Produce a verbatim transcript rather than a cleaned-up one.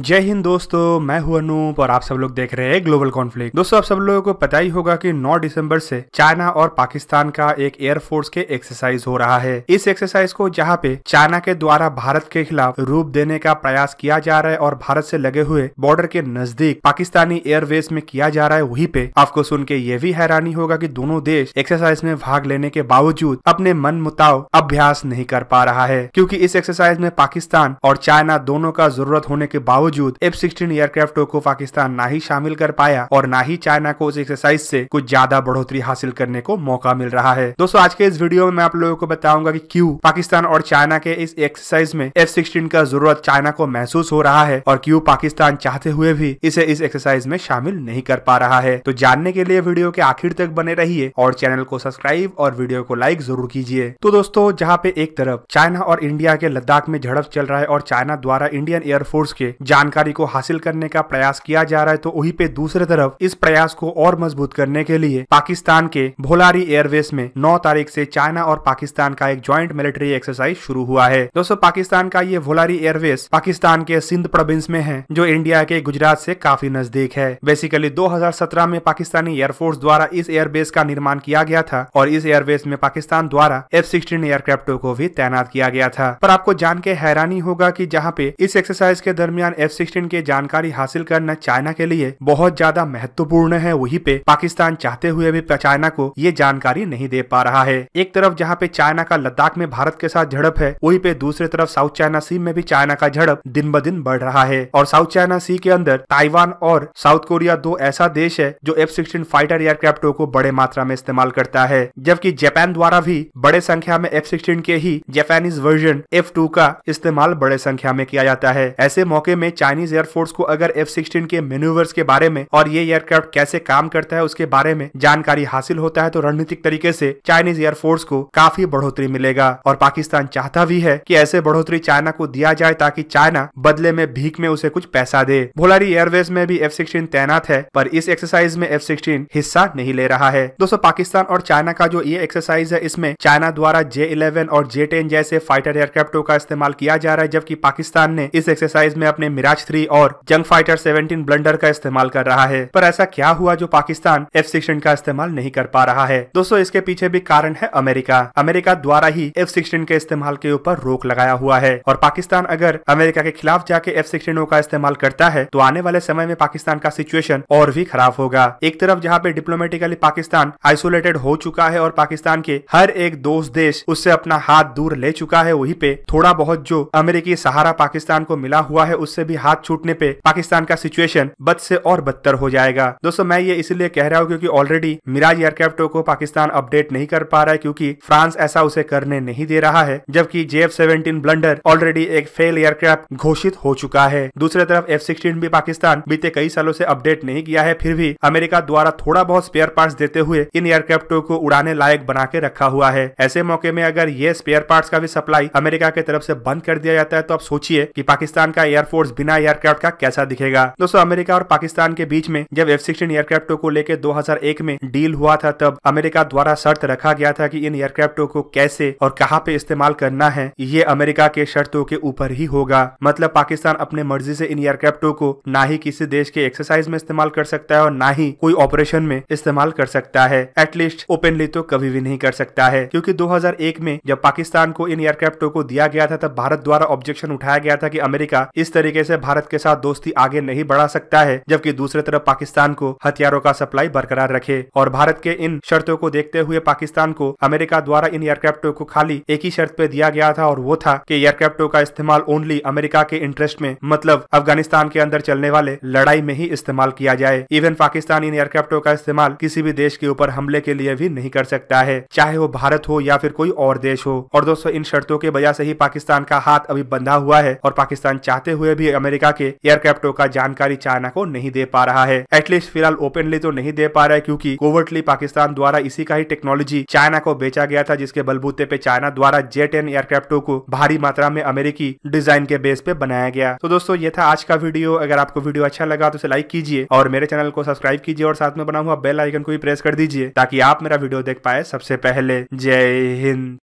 जय हिंद दोस्तों, मैं हूं अनूप और आप सब लोग देख रहे हैं ग्लोबल कॉन्फ्लिक्ट। दोस्तों आप सब लोगों को पता ही होगा कि नौ दिसंबर से चाइना और पाकिस्तान का एक एयरफोर्स के एक्सरसाइज हो रहा है। इस एक्सरसाइज को जहां पे चाइना के द्वारा भारत के खिलाफ रूप देने का प्रयास किया जा रहा है और भारत से लगे हुए बॉर्डर के नजदीक पाकिस्तानी एयरवेस में किया जा रहा है, वहीं पे आपको सुन के ये भी हैरानी होगा कि दोनों देश एक्सरसाइज में भाग लेने के बावजूद अपने मन मुताबिक अभ्यास नहीं कर पा रहा है, क्योंकि इस एक्सरसाइज में पाकिस्तान और चाइना दोनों का जरूरत होने के बावजूद बावजूद एफ सिक्सटीन एयरक्राफ्टों को पाकिस्तान ना ही शामिल कर पाया और ना ही चाइना को उस एक्सरसाइज से कुछ ज्यादा बढ़ोतरी हासिल करने को मौका मिल रहा है। दोस्तों आज के इस वीडियो में मैं आप लोगों को बताऊंगा कि क्यों पाकिस्तान और चाइना के इस एक्सरसाइज में एफ सिक्सटीन का जरूरत चाइना को महसूस हो रहा है और क्यों पाकिस्तान चाहते हुए भी इसे इस एक्सरसाइज में शामिल नहीं कर पा रहा है। तो जानने के लिए वीडियो के आखिर तक बने रहिए और चैनल को सब्सक्राइब और वीडियो को लाइक जरूर कीजिए। तो दोस्तों जहाँ पे एक तरफ चाइना और इंडिया के लद्दाख में झड़प चल रहा है और चाइना द्वारा इंडियन एयरफोर्स के जानकारी को हासिल करने का प्रयास किया जा रहा है, तो वहीं पे दूसरे तरफ इस प्रयास को और मजबूत करने के लिए पाकिस्तान के भोलारी एयरवेस में नौ तारीख से चाइना और पाकिस्तान का एक ज्वाइंट मिलिट्री एक्सरसाइज शुरू हुआ है। दोस्तों पाकिस्तान का ये भोलारी एयरवेस पाकिस्तान के सिंध प्रोविंस में है, जो इंडिया के गुजरात से काफी नजदीक है। बेसिकली दो हजार सत्रह में पाकिस्तानी एयरफोर्स द्वारा इस एयरबेस का निर्माण किया गया था और इस एयरबेस में पाकिस्तान द्वारा एफ सिक्सटीन एयरक्राफ्टों को भी तैनात किया गया था। पर आपको जान के हैरानी होगा की जहाँ पे इस एक्सरसाइज के दरमियान एफ सिक्सटीन के जानकारी हासिल करना चाइना के लिए बहुत ज्यादा महत्वपूर्ण है, वहीं पे पाकिस्तान चाहते हुए भी चाइना को ये जानकारी नहीं दे पा रहा है। एक तरफ जहाँ पे चाइना का लद्दाख में भारत के साथ झड़प है, वहीं पे दूसरे तरफ साउथ चाइना सी में भी चाइना का झड़प दिन ब दिन बढ़ रहा है और साउथ चाइना सी के अंदर ताइवान और साउथ कोरिया दो ऐसा देश है जो एफ सिक्सटीन फाइटर एयरक्राफ्टों को बड़े मात्रा में इस्तेमाल करता है, जबकि जापान द्वारा भी बड़े संख्या में एफ सिक्सटीन के ही जापानीज वर्जन एफ टू का इस्तेमाल बड़े संख्या में किया जाता है। ऐसे मौके में चाइनीज एयरफोर्स को अगर एफ सिक्सटीन के मेन्यूवर्स के बारे में और ये एयरक्राफ्ट कैसे काम करता है उसके बारे में जानकारी हासिल होता है, तो रणनीतिक तरीके से चाइनीज एयरफोर्स को काफी बढ़ोतरी मिलेगा और पाकिस्तान चाहता भी है कि ऐसे बढ़ोतरी चाइना को दिया जाए ताकि चाइना बदले में भीख में उसे कुछ पैसा दे। भोलारी एयरवेस में भी एफ सिक्सटीन तैनात है, पर इस एक्सरसाइज में एफ सिक्सटीन हिस्सा नहीं ले रहा है। दोस्तों पाकिस्तान और चाइना का जो ये एक्सरसाइज है, इसमें चाइना द्वारा जे इलेवन और जे टेन जैसे फाइटर एयरक्राफ्टों का इस्तेमाल किया जा रहा है, जबकि पाकिस्तान ने इस एक्सरसाइज में अपने मिराज थ्री और जंग फाइटर सेवेंटीन ब्लंडर का इस्तेमाल कर रहा है। पर ऐसा क्या हुआ जो पाकिस्तान एफ सिक्सटीन का इस्तेमाल नहीं कर पा रहा है? दोस्तों इसके पीछे भी कारण है अमेरिका। अमेरिका द्वारा ही एफ सिक्सटीन के इस्तेमाल के ऊपर रोक लगाया हुआ है और पाकिस्तान अगर अमेरिका के खिलाफ जाके एफ सिक्सटीन का इस्तेमाल करता है तो आने वाले समय में पाकिस्तान का सिचुएशन और भी खराब होगा। एक तरफ जहाँ पे डिप्लोमेटिकली पाकिस्तान आइसोलेटेड हो चुका है और पाकिस्तान के हर एक दोस्त देश उससे अपना हाथ दूर ले चुका है, वहीं पे थोड़ा बहुत जो अमेरिकी सहारा पाकिस्तान को मिला हुआ है उससे भी हाथ छूटने पे पाकिस्तान का सिचुएशन बद से और बदतर हो जाएगा। दोस्तों मैं ये इसलिए कह रहा हूँ क्योंकि ऑलरेडी मिराज एयरक्राफ्टों को पाकिस्तान अपडेट नहीं कर पा रहा है, क्योंकि फ्रांस ऐसा उसे करने नहीं दे रहा है, जबकि J F seventeen blunder already एक फेल एयरक्राफ्ट घोषित हो चुका है। दूसरी तरफ एफ सिक्सटीन भी पाकिस्तान बीते कई सालों से अपडेट नहीं किया है, फिर भी अमेरिका द्वारा थोड़ा बहुत स्पेयर पार्ट देते हुए इन एयरक्राफ्टों को उड़ाने लायक बना के रखा हुआ है। ऐसे मौके में अगर ये स्पेयर पार्ट का भी सप्लाई अमेरिका की तरफ से बंद कर दिया जाता है तो आप सोचिए कि पाकिस्तान का एयरफोर्स बिना एयरक्राफ्ट का कैसा दिखेगा। दोस्तों अमेरिका और पाकिस्तान के बीच में जब एफ सिक्सटीन एयरक्राफ्टों को लेकर दो हजार एक में डील हुआ था, तब अमेरिका द्वारा शर्त रखा गया था कि इन एयरक्राफ्टों को कैसे और कहां पे इस्तेमाल करना है ये अमेरिका के शर्तों के ऊपर ही होगा। मतलब पाकिस्तान अपने मर्जी से इन एयरक्राफ्टों को ना ही किसी देश के एक्सरसाइज में इस्तेमाल कर सकता है और ना ही कोई ऑपरेशन में इस्तेमाल कर सकता है, एटलीस्ट ओपनली तो कभी भी नहीं कर सकता है। क्योंकि दो हजार एक में जब पाकिस्तान को इन एयरक्राफ्टों को दिया गया था, तब भारत द्वारा ऑब्जेक्शन उठाया गया था कि अमेरिका इस तरीके से भारत के साथ दोस्ती आगे नहीं बढ़ा सकता है, जबकि दूसरे तरफ पाकिस्तान को हथियारों का सप्लाई बरकरार रखे। और भारत के इन शर्तों को देखते हुए पाकिस्तान को अमेरिका द्वारा इन एयरक्राफ्टों को खाली एक ही शर्त पे दिया गया था और वो था कि एयरक्राफ्टों का इस्तेमाल ओनली अमेरिका के इंटरेस्ट में, मतलब अफगानिस्तान के अंदर चलने वाले लड़ाई में ही इस्तेमाल किया जाए। इवन पाकिस्तान इन एयरक्राफ्टों का इस्तेमाल किसी भी देश के ऊपर हमले के लिए भी नहीं कर सकता है, चाहे वो भारत हो या फिर कोई और देश हो। और दोस्तों इन शर्तों की वजह से ही पाकिस्तान का हाथ अभी बंधा हुआ है और पाकिस्तान चाहते हुए भी अमेरिका के एयरक्राफ्टों का जानकारी चाइना को नहीं दे पा रहा है, एटलीस्ट फिलहाल ओपनली तो नहीं दे पा रहा है, क्योंकि कोवर्टली पाकिस्तान द्वारा इसी का ही टेक्नोलॉजी चाइना को बेचा गया था, जिसके बलबूते पे चाइना द्वारा जे टेन एयरक्राफ्टों को भारी मात्रा में अमेरिकी डिजाइन के बेस पे बनाया गया। तो दोस्तों ये था आज का वीडियो। अगर आपको वीडियो अच्छा लगा तो उसे लाइक कीजिए और मेरे चैनल को सब्सक्राइब कीजिए और साथ में बना हुआ बेल आइकन को भी प्रेस कर दीजिए ताकि आप मेरा वीडियो देख पाए सबसे पहले। जय हिंद।